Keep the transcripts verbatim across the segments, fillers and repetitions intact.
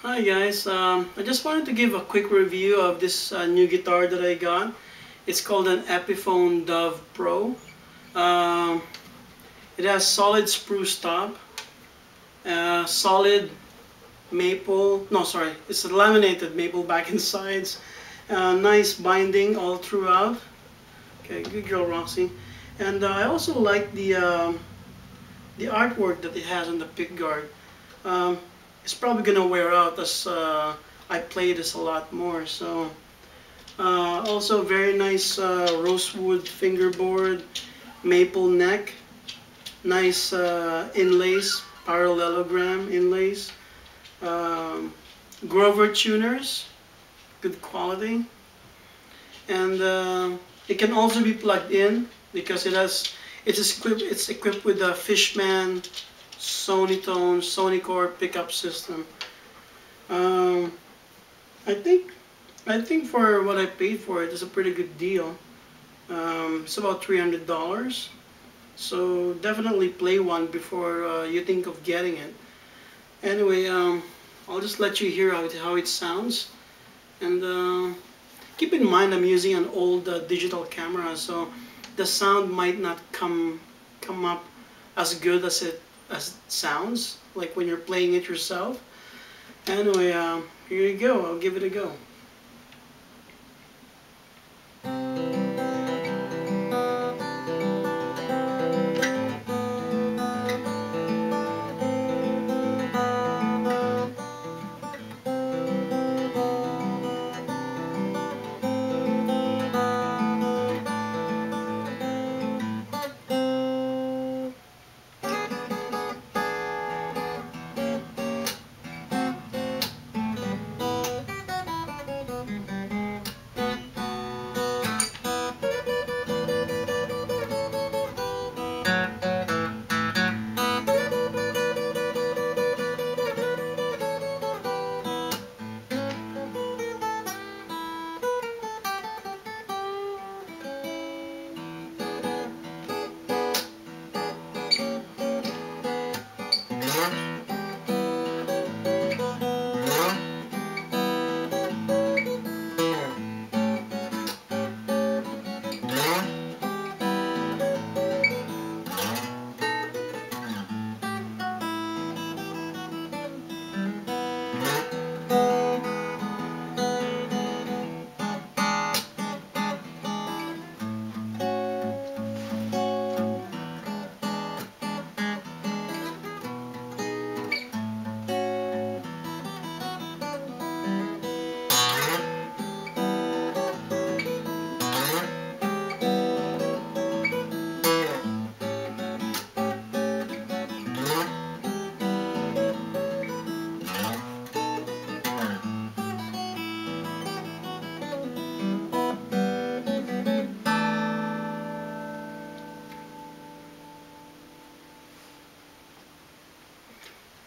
Hi guys, um, I just wanted to give a quick review of this uh, new guitar that I got. It's called an Epiphone Dove Pro. Uh, it has solid spruce top, uh, solid maple, no sorry, it's a laminated maple back and sides, uh, nice binding all throughout. Okay, good girl Roxy. And uh, I also like the, uh, the artwork that it has on the pickguard. Um, It's probably gonna wear out as uh, I play this a lot more. So, uh, also very nice uh, rosewood fingerboard, maple neck, nice uh, inlays, parallelogram inlays, um, Grover tuners, good quality, and uh, it can also be plugged in because it has it's equipped it's equipped with a Fishman Sonitone Sonicore pickup system. Um, I think I think for what I paid for it, it's a pretty good deal. Um, it's about three hundred dollars, so definitely play one before uh, you think of getting it. Anyway, um, I'll just let you hear how it, how it sounds, and uh, keep in mind I'm using an old uh, digital camera, so the sound might not come come up as good as it as it sounds like when you're playing it yourself. Anyway, uh, here you go. I'll give it a go.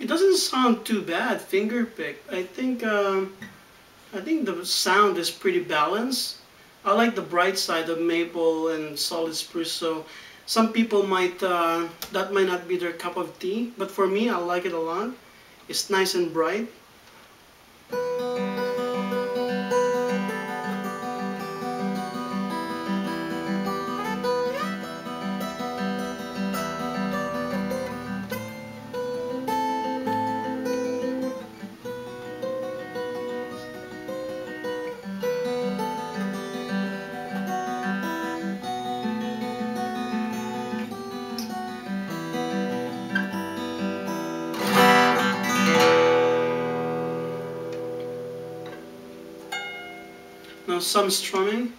It doesn't sound too bad, finger picked. I think um, I think the sound is pretty balanced. I like the bright side of maple and solid spruce, so some people might uh, that might not be their cup of tea, but for me, I like it a lot. It's nice and bright. Now some strumming.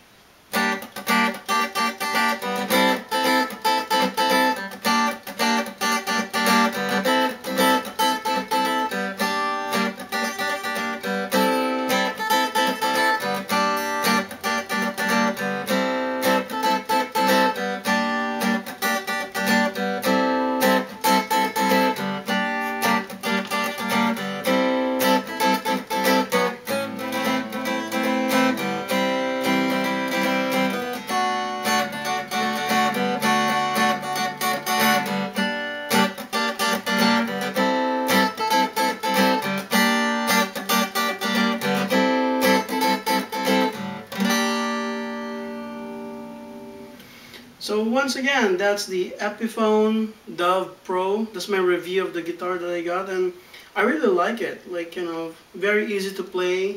So once again, that's the Epiphone Dove Pro. That's my review of the guitar that I got, and I really like it. Like, you know, very easy to play.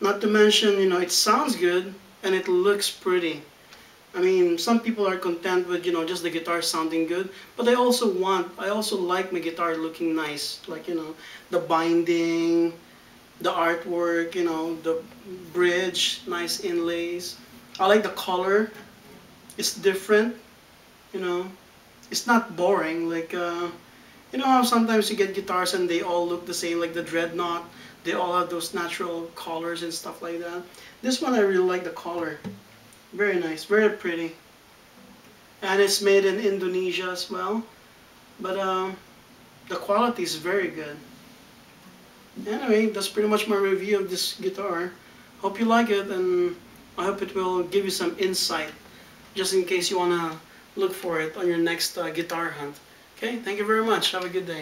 Not to mention, you know, it sounds good and it looks pretty. I mean, some people are content with, you know, just the guitar sounding good, but I also want, I also like my guitar looking nice. Like, you know, the binding, the artwork, you know, the bridge, nice inlays. I like the color. It's different, you know. It's not boring. Like, uh, you know how sometimes you get guitars and they all look the same, like the Dreadnought. They all have those natural colors and stuff like that. This one, I really like the color. Very nice, very pretty. And it's made in Indonesia as well. But um, the quality is very good. Anyway, that's pretty much my review of this guitar. Hope you like it, and I hope it will give you some insight, just in case you want to look for it on your next uh, guitar hunt. Okay, thank you very much. Have a good day.